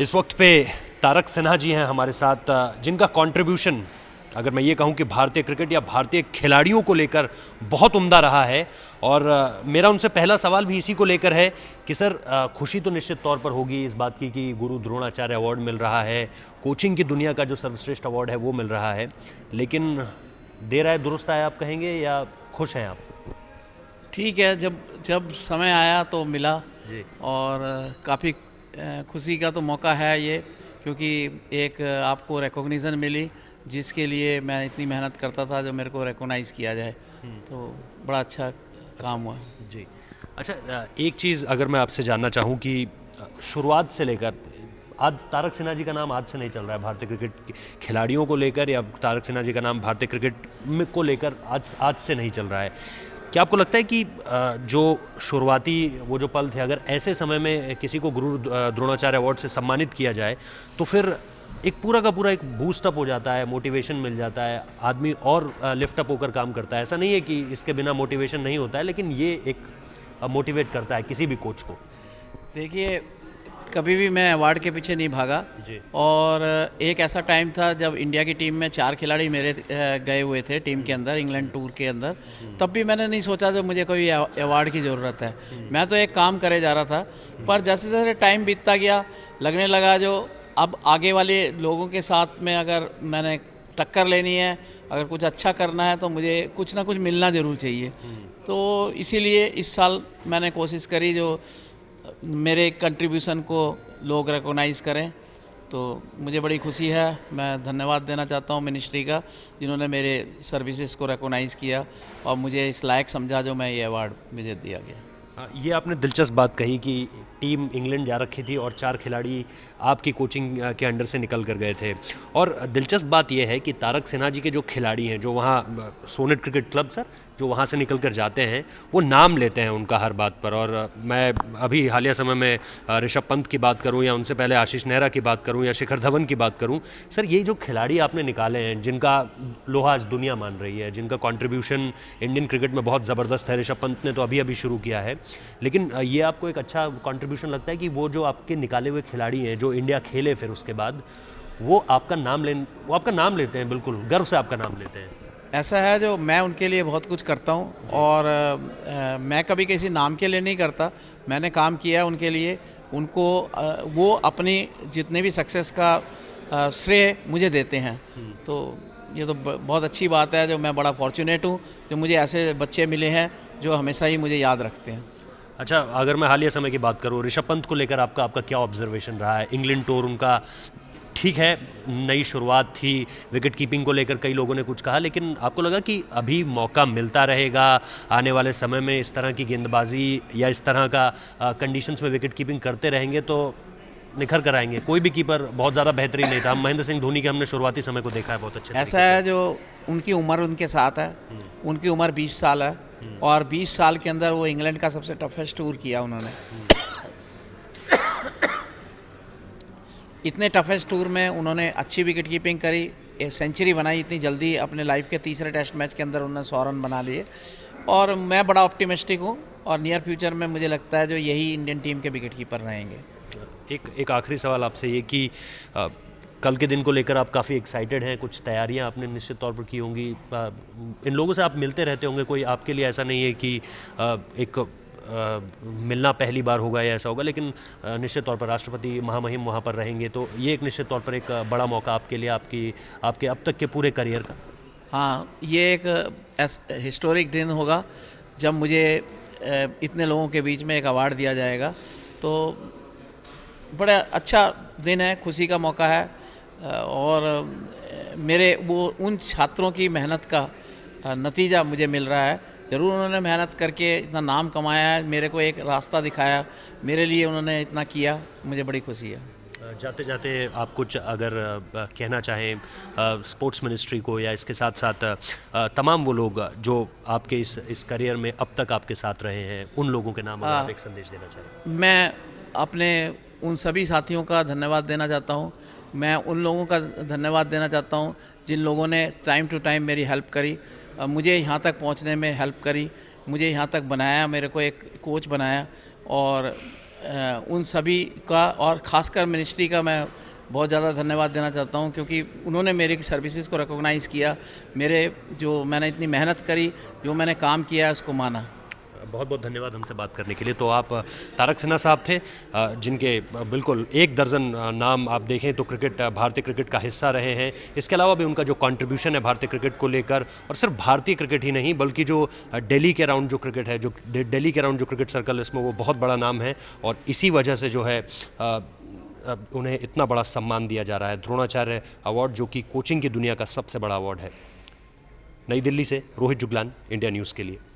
इस वक्त पे तारक सिन्हा जी हैं हमारे साथ, जिनका कंट्रीब्यूशन अगर मैं ये कहूँ कि भारतीय क्रिकेट या भारतीय खिलाड़ियों को लेकर बहुत उम्दा रहा है। और मेरा उनसे पहला सवाल भी इसी को लेकर है कि सर खुशी तो निश्चित तौर पर होगी इस बात की कि गुरु द्रोणाचार्य अवार्ड मिल रहा है, कोचिंग की दुनिया का जो सर्वश्रेष्ठ अवार्ड है वो मिल रहा है, लेकिन देर आए दुरुस्त आए आप कहेंगे या खुश हैं आप? ठीक है, जब जब समय आया तो मिला जी। और काफ़ी खुशी का तो मौका है ये, क्योंकि एक आपको रिकॉग्निशन मिली जिसके लिए मैं इतनी मेहनत करता था, जो मेरे को रिकॉग्नाइज़ किया जाए तो बड़ा अच्छा काम हुआ जी। अच्छा, एक चीज़ अगर मैं आपसे जानना चाहूँ कि शुरुआत से लेकर आज तारक सिन्हा जी का नाम आज से नहीं चल रहा है भारतीय क्रिकेट खिलाड़ियों को लेकर, या तारक सिन्हा जी का नाम भारतीय क्रिकेट को लेकर आज से नहीं चल रहा है, क्या आपको लगता है कि जो शुरुआती वो जो पल थे, अगर ऐसे समय में किसी को गुरु द्रोणाचार्य अवार्ड से सम्मानित किया जाए तो फिर एक पूरा का पूरा एक बूस्टअप हो जाता है, मोटिवेशन मिल जाता है, आदमी और लिफ्टअप होकर काम करता है। ऐसा नहीं है कि इसके बिना मोटिवेशन नहीं होता है, लेकिन ये एक मोटिवेट करता है किसी भी कोच को। देखिए, कभी भी मैं अवार्ड के पीछे नहीं भागा जी। और एक ऐसा टाइम था जब इंडिया की टीम में 4 खिलाड़ी मेरे गए हुए थे टीम के अंदर, इंग्लैंड टूर के अंदर, तब भी मैंने नहीं सोचा जो मुझे कोई अवार्ड की ज़रूरत है, मैं तो एक काम करे जा रहा था। पर जैसे जैसे टाइम बीतता गया लगने लगा जो अब आगे वाले लोगों के साथ में अगर मैंने टक्कर लेनी है, अगर कुछ अच्छा करना है तो मुझे कुछ ना कुछ मिलना ज़रूर चाहिए। तो इसीलिए इस साल मैंने कोशिश करी जो मेरे कंट्रीब्यूशन को लोग रिकॉग्नाइज़ करें, तो मुझे बड़ी खुशी है। मैं धन्यवाद देना चाहता हूं मिनिस्ट्री का, जिन्होंने मेरे सर्विसेज को रिकॉग्नाइज़ किया और मुझे इस लायक समझा जो मैं ये अवार्ड मुझे दिया गया। ये आपने दिलचस्प बात कही कि टीम इंग्लैंड जा रखी थी और 4 खिलाड़ी आपकी कोचिंग के अंडर से निकल कर गए थे। और दिलचस्प बात यह है कि तारक सिन्हा जी के जो खिलाड़ी हैं, जो वहाँ सोनेट क्रिकेट क्लब सर जो वहाँ से निकल कर जाते हैं, वो नाम लेते हैं उनका हर बात पर। और मैं अभी हालिया समय में ऋषभ पंत की बात करूँ या उनसे पहले आशीष नेहरा की बात करूँ या शिखर धवन की बात करूँ, सर ये जो खिलाड़ी आपने निकाले हैं जिनका लोहा आज दुनिया मान रही है, जिनका कॉन्ट्रीब्यूशन इंडियन क्रिकेट में बहुत ज़बरदस्त है, ऋषभ पंत ने तो अभी अभी शुरू किया है, लेकिन ये आपको एक अच्छा कॉन्ट्रीब्यूशन लगता है कि वो जो आपके निकाले हुए खिलाड़ी हैं जो इंडिया खेले फिर उसके बाद, वो आपका नाम लेते हैं, बिल्कुल गर्व से आपका नाम लेते हैं। ऐसा है जो मैं उनके लिए बहुत कुछ करता हूं और मैं कभी किसी नाम के लिए नहीं करता, मैंने काम किया उनके लिए, उनको वो अपनी जितने भी सक्सेस का श्रेय मुझे देते हैं, तो ये तो बहुत अच्छी बात है जो मैं बड़ा फॉर्चुनेट हूँ जो मुझे ऐसे बच्चे मिले हैं जो हमेशा ही मुझे याद रखते हैं। अच्छा, अगर मैं हालिया समय की बात करूँ, ऋषभ पंत को लेकर आपका क्या ऑब्जर्वेशन रहा है? इंग्लैंड टूर उनका ठीक है, नई शुरुआत थी, विकेट कीपिंग को लेकर कई लोगों ने कुछ कहा, लेकिन आपको लगा कि अभी मौका मिलता रहेगा आने वाले समय में, इस तरह की गेंदबाजी या इस तरह का कंडीशंस में विकेट कीपिंग करते रहेंगे तो निखर कर आएंगे। कोई भी कीपर बहुत ज़्यादा बेहतरीन नहीं था, महेंद्र सिंह धोनी के हमने शुरुआती समय को देखा है बहुत अच्छा। ऐसा है जो उनकी उम्र उनके साथ है, उनकी उम्र 20 साल है और 20 साल के अंदर वो इंग्लैंड का सबसे टफेस्ट टूर किया उन्होंने। इतने टफेस्ट टूर में उन्होंने अच्छी विकेट कीपिंग करी, एक सेंचुरी बनाई इतनी जल्दी, अपने लाइफ के तीसरे टेस्ट मैच के अंदर उन्होंने 100 रन बना लिए। और मैं बड़ा ऑप्टिमिस्टिक हूँ और नियर फ्यूचर में मुझे लगता है जो यही इंडियन टीम के विकेट कीपर रहेंगे। एक आखिरी सवाल आपसे ये कि कल के दिन को लेकर आप काफ़ी एक्साइटेड हैं, कुछ तैयारियाँ आपने निश्चित तौर पर की होंगी, इन लोगों से आप मिलते रहते होंगे, कोई आपके लिए ऐसा नहीं है कि एक मिलना पहली बार होगा या ऐसा होगा, लेकिन निश्चित तौर पर राष्ट्रपति महामहिम वहाँ पर रहेंगे, तो ये एक निश्चित तौर पर एक बड़ा मौका आपके लिए, आपके अब तक के पूरे करियर का। हाँ, ये एक हिस्टोरिक दिन होगा जब मुझे इतने लोगों के बीच में एक अवार्ड दिया जाएगा, तो बड़ा अच्छा दिन है, खुशी का मौका है और मेरे वो उन छात्रों की मेहनत का नतीजा मुझे मिल रहा है। ज़रूर उन्होंने मेहनत करके इतना नाम कमाया है, मेरे को एक रास्ता दिखाया, मेरे लिए उन्होंने इतना किया, मुझे बड़ी खुशी है। जाते जाते आप कुछ अगर कहना चाहें स्पोर्ट्स मिनिस्ट्री को या इसके साथ साथ तमाम वो लोग जो आपके इस करियर में अब तक आपके साथ रहे हैं, उन लोगों के नाम आप एक संदेश देना चाहें? मैं अपने उन सभी साथियों का धन्यवाद देना चाहता हूँ, मैं उन लोगों का धन्यवाद देना चाहता हूँ जिन लोगों ने टाइम टू टाइम मेरी हेल्प करी, मुझे यहाँ तक पहुँचने में हेल्प करी, मुझे यहाँ तक बनाया, मेरे को एक कोच बनाया और उन सभी का और ख़ासकर मिनिस्ट्री का मैं बहुत ज़्यादा धन्यवाद देना चाहता हूं, क्योंकि उन्होंने मेरी सर्विसेज को रिकॉग्नाइज़ किया, मेरे जो मैंने इतनी मेहनत करी, जो मैंने काम किया उसको माना। बहुत बहुत धन्यवाद हमसे बात करने के लिए। तो आप तारक सिन्हा साहब थे जिनके बिल्कुल एक दर्जन नाम आप देखें तो क्रिकेट, भारतीय क्रिकेट का हिस्सा रहे हैं। इसके अलावा भी उनका जो कंट्रीब्यूशन है भारतीय क्रिकेट को लेकर, और सिर्फ भारतीय क्रिकेट ही नहीं बल्कि जो दिल्ली के राउंड जो क्रिकेट है, जो दिल्ली के राउंड जो क्रिकेट सर्कल है, इसमें वो बहुत बड़ा नाम है और इसी वजह से जो है उन्हें इतना बड़ा सम्मान दिया जा रहा है, द्रोणाचार्य अवार्ड, जो कि कोचिंग की दुनिया का सबसे बड़ा अवार्ड है। नई दिल्ली से रोहित जुगलान, इंडिया न्यूज़ के लिए।